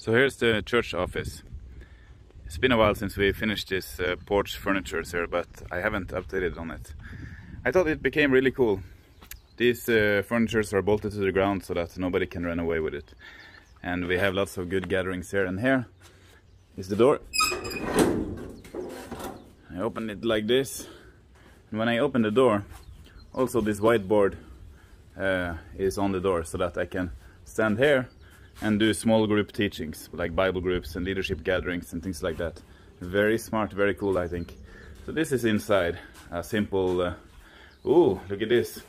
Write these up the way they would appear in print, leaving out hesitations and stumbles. So here's the church office. It's been a while since we finished this porch furniture here, but I haven't updated on it. I thought it became really cool. These furnitures are bolted to the ground so that nobody can run away with it. And we have lots of good gatherings here, and here is the door. I open it like this, and when I open the door, also this whiteboard is on the door so that I can stand here and do small group teachings, like Bible groups and leadership gatherings and things like that. Very smart, very cool, I think. So this is inside, a simple, ooh, look at this.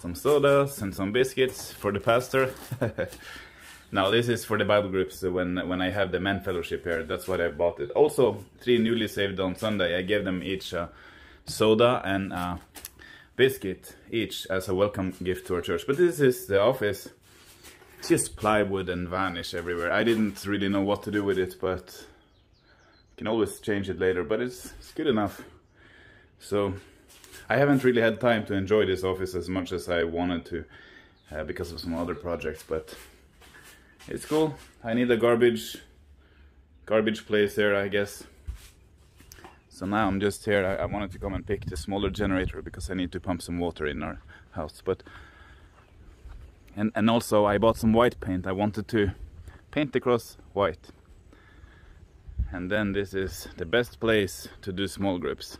Some sodas and some biscuits for the pastor. Now this is for the Bible groups when I have the men fellowship here, that's what I bought it. Also, 3 newly saved on Sunday, I gave them each a soda and a biscuit each as a welcome gift to our church. But this is the office. It's just plywood and varnish everywhere. I didn't really know what to do with it, but you can always change it later, but it's good enough. So I haven't really had time to enjoy this office as much as I wanted to because of some other projects, but it's cool. I need a garbage place here, I guess. So now I'm just here. I wanted to come and pick the smaller generator because I need to pump some water in our house, but And also I bought some white paint. I wanted to paint the cross white. And then this is the best place to do small groups.